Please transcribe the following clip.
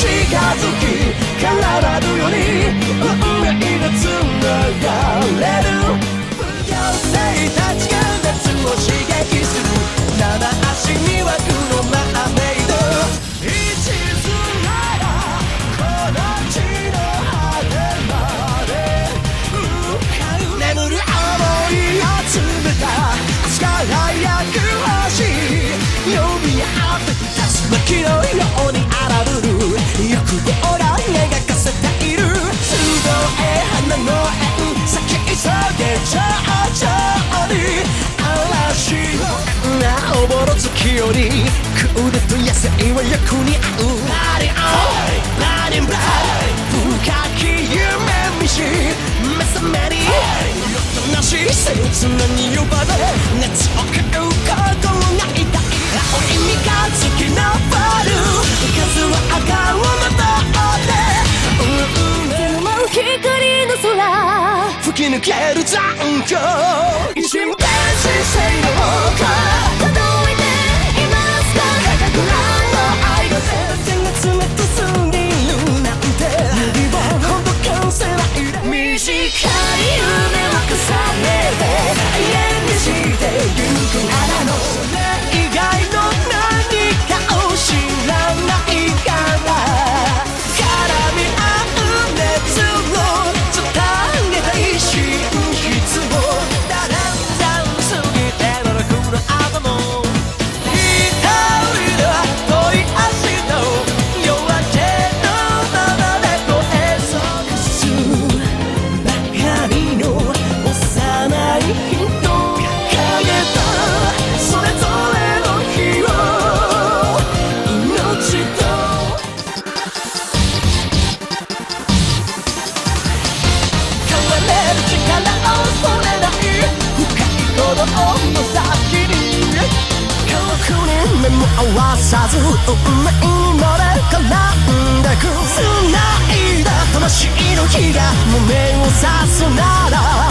近づき変わらぬように運命がつながれる不行生たちが夏を刺激する七足に湧くのマーメイド一途ならこの地の果てまで浮かう眠る想いを集めた輝く星読み合ってきた椿のようによりクールと野生は役に合う Running on, running blood 深き夢見し目覚めによとなしい刹那に呼ばれ熱を食う心が痛い青い三日月のボール数は赤をまとってうまう光の空吹き抜ける残響一瞬天使性の方から合わさず運命にまで絡んでく繋いだ魂の火が胸を刺すなら